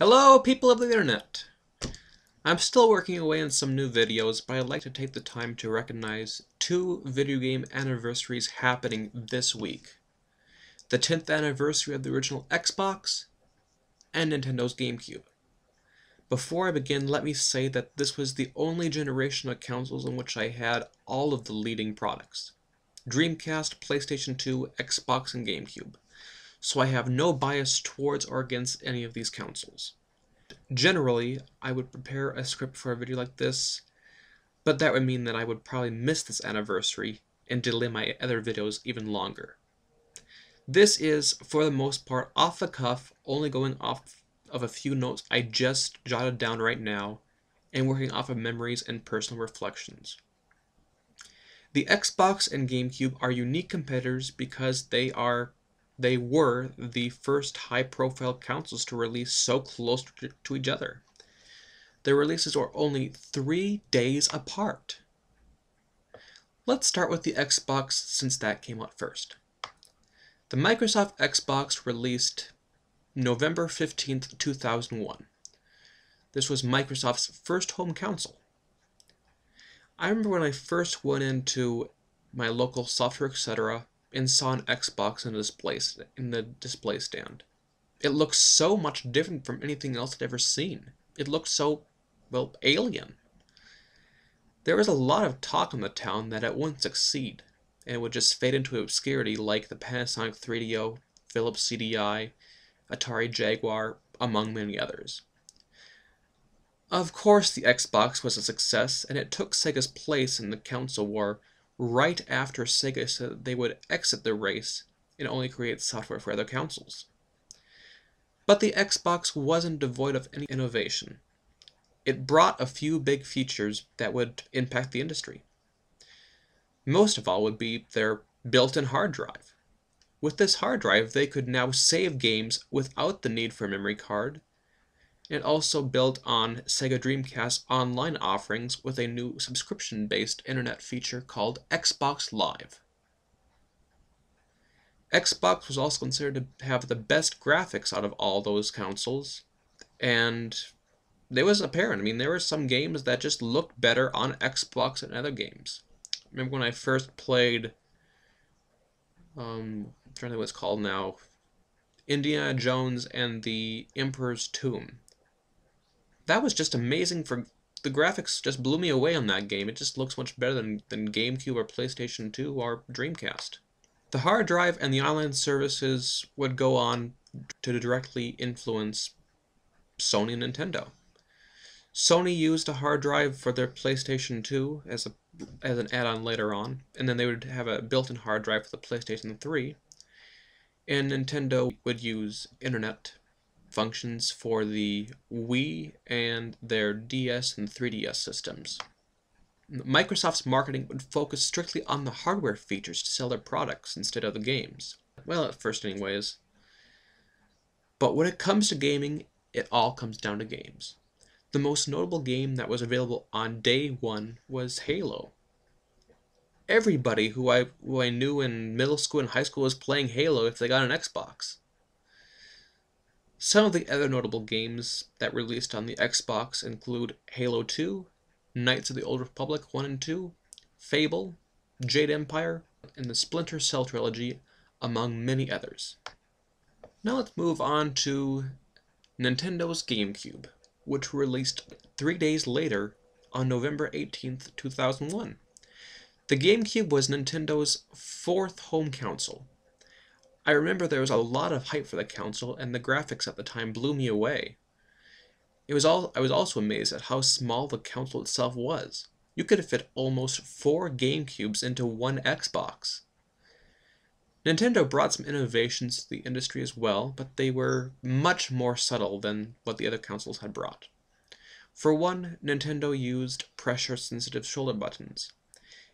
Hello, people of the internet! I'm still working away on some new videos, but I'd like to take the time to recognize two video game anniversaries happening this week. The 10th anniversary of the original Xbox, and Nintendo's GameCube. Before I begin, let me say that this was the only generation of consoles in which I had all of the leading products. Dreamcast, PlayStation 2, Xbox, and GameCube. So I have no bias towards or against any of these consoles. Generally, I would prepare a script for a video like this, but that would mean that I would probably miss this anniversary and delay my other videos even longer. This is, for the most part, off the cuff, only going off of a few notes I just jotted down right now, and working off of memories and personal reflections. The Xbox and GameCube are unique competitors because they were the first high-profile consoles to release so close to each other. Their releases were only 3 days apart. Let's start with the Xbox since that came out first. The Microsoft Xbox released November 15th, 2001. This was Microsoft's first home console. I remember when I first went into my local software, etc., and saw an Xbox in the display stand. It looked so much different from anything else I'd ever seen. It looked so, well, alien. There was a lot of talk in the town that it wouldn't succeed, and it would just fade into obscurity like the Panasonic 3DO, Philips CDI, Atari Jaguar, among many others. Of course, the Xbox was a success, and it took Sega's place in the console war right after Sega said they would exit the race and only create software for other consoles. But the Xbox wasn't devoid of any innovation. It brought a few big features that would impact the industry. Most of all would be their built-in hard drive. With this hard drive, they could now save games without the need for a memory card. It also built on Sega Dreamcast's online offerings with a new subscription-based internet feature called Xbox Live. Xbox was also considered to have the best graphics out of all those consoles, and it was apparent. I mean, there were some games that just looked better on Xbox than other games. I remember when I first played, I'm trying to think what it's called now, Indiana Jones and the Emperor's Tomb. That was just amazing. For the graphics just blew me away on that game. It just looks much better than GameCube or PlayStation 2 or Dreamcast. The hard drive and the online services would go on to directly influence Sony and Nintendo. Sony used a hard drive for their PlayStation 2 as an add-on later on, and then they would have a built-in hard drive for the PlayStation 3, and Nintendo would use internet functions for the Wii and their DS and 3DS systems. Microsoft's marketing would focus strictly on the hardware features to sell their products instead of the games. Well, at first anyways. But when it comes to gaming, it all comes down to games. The most notable game that was available on day one was Halo. Everybody who I knew in middle school and high school was playing Halo if they got an Xbox. Some of the other notable games that released on the Xbox include Halo 2, Knights of the Old Republic 1 and 2, Fable, Jade Empire, and the Splinter Cell trilogy, among many others. Now let's move on to Nintendo's GameCube, which released 3 days later on November 18th, 2001. The GameCube was Nintendo's fourth home console. I remember there was a lot of hype for the console, and the graphics at the time blew me away. I was also amazed at how small the console itself was. You could fit almost 4 GameCubes into one Xbox. Nintendo brought some innovations to the industry as well, but they were much more subtle than what the other consoles had brought. For one, Nintendo used pressure-sensitive shoulder buttons.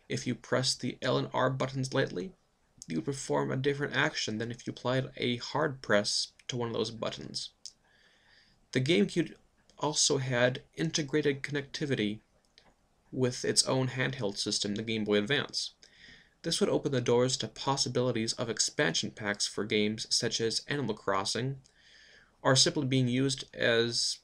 If you pressed the L and R buttons lightly, you would perform a different action than if you applied a hard press to one of those buttons. The GameCube also had integrated connectivity with its own handheld system, the Game Boy Advance. This would open the doors to possibilities of expansion packs for games such as Animal Crossing, are simply being used as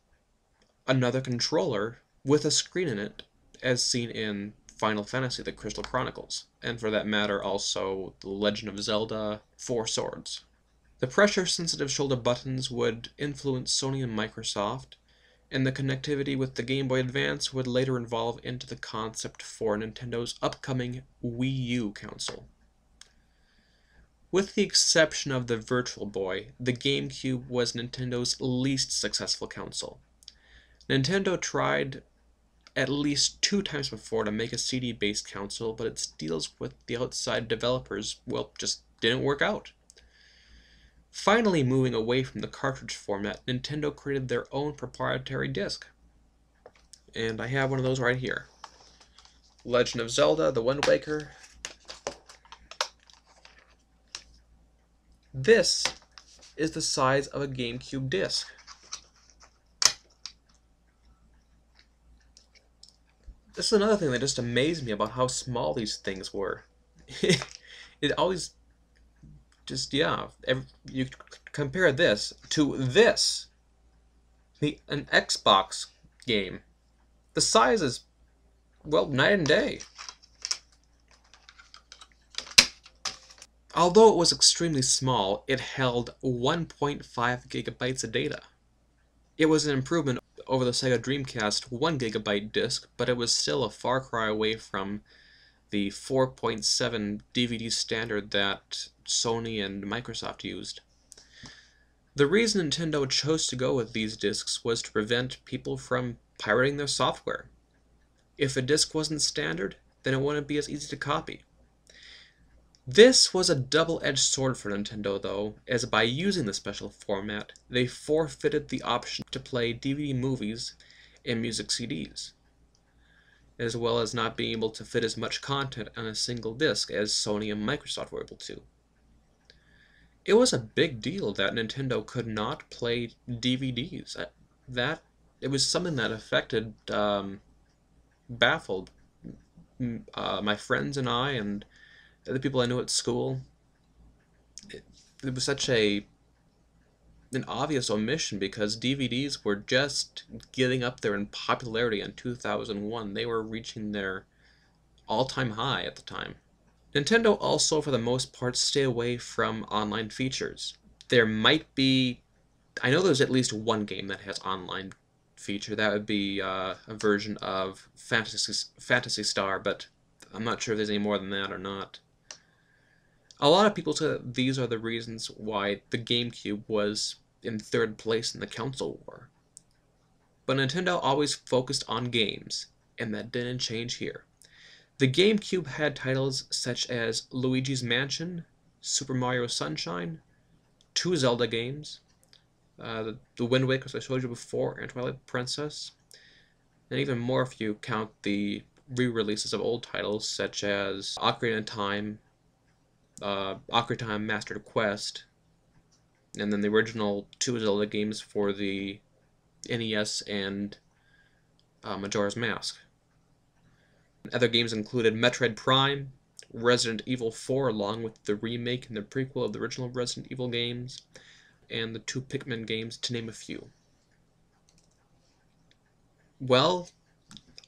another controller with a screen in it, as seen in Final Fantasy The Crystal Chronicles, and for that matter also The Legend of Zelda Four Swords. The pressure-sensitive shoulder buttons would influence Sony and Microsoft, and the connectivity with the Game Boy Advance would later evolve into the concept for Nintendo's upcoming Wii U console. With the exception of the Virtual Boy, the GameCube was Nintendo's least successful console. Nintendo tried at least 2 times before to make a CD-based console, but its deals with the outside developers, well, just didn't work out. Finally moving away from the cartridge format, Nintendo created their own proprietary disc. And I have one of those right here. Legend of Zelda, The Wind Waker. This is the size of a GameCube disc. This is another thing that just amazed me about how small these things were. It always... just, yeah, you compare this to this, an Xbox game. The size is, well, night and day. Although it was extremely small, it held 1.5 gigabytes of data. It was an improvement over the Sega Dreamcast 1 gigabyte disc, but it was still a far cry away from the 4.7 DVD standard that Sony and Microsoft used. The reason Nintendo chose to go with these discs was to prevent people from pirating their software. If a disc wasn't standard, then it wouldn't be as easy to copy. This was a double-edged sword for Nintendo, though, as by using the special format, they forfeited the option to play DVD movies and music CDs, as well as not being able to fit as much content on a single disc as Sony and Microsoft were able to. It was a big deal that Nintendo could not play DVDs. It was something that affected, baffled my friends and I and other people I knew at school. It was such an obvious omission because DVDs were just getting up there in popularity in 2001. They were reaching their all-time high at the time. Nintendo also, for the most part, stayed away from online features. There might be... I know there's at least one game that has online feature. That would be a version of Phantasy Star, but I'm not sure if there's any more than that or not. A lot of people say that these are the reasons why the GameCube was in 3rd place in the console war. But Nintendo always focused on games, and that didn't change here. The GameCube had titles such as Luigi's Mansion, Super Mario Sunshine, 2 Zelda games, The Wind Waker, as I showed you before, and Twilight Princess, and even more if you count the re-releases of old titles such as Ocarina of Time, Ocarina of Time Master Quest, and then the original 2 Zelda games for the NES and Majora's Mask. Other games included Metroid Prime, Resident Evil 4, along with the remake and the prequel of the original Resident Evil games, and the 2 Pikmin games, to name a few. Well,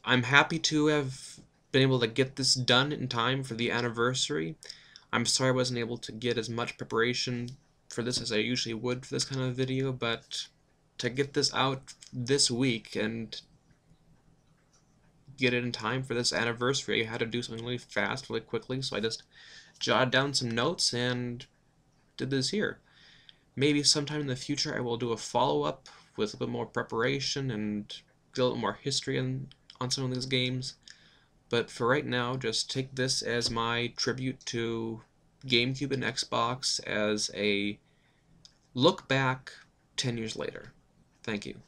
I'm happy to have been able to get this done in time for the anniversary. I'm sorry I wasn't able to get as much preparation for this as I usually would for this kind of video, but to get this out this week and get it in time for this anniversary, I had to do something really fast, really quickly, so I just jotted down some notes and did this here. Maybe sometime in the future I will do a follow-up with a bit more preparation and a little more history on some of these games, but for right now, just take this as my tribute to GameCube and Xbox as a look back 10 years later. Thank you.